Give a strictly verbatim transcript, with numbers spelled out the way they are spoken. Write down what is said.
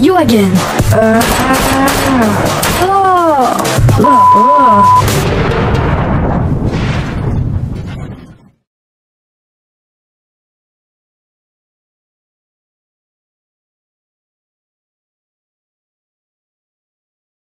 You again. Uh, hello.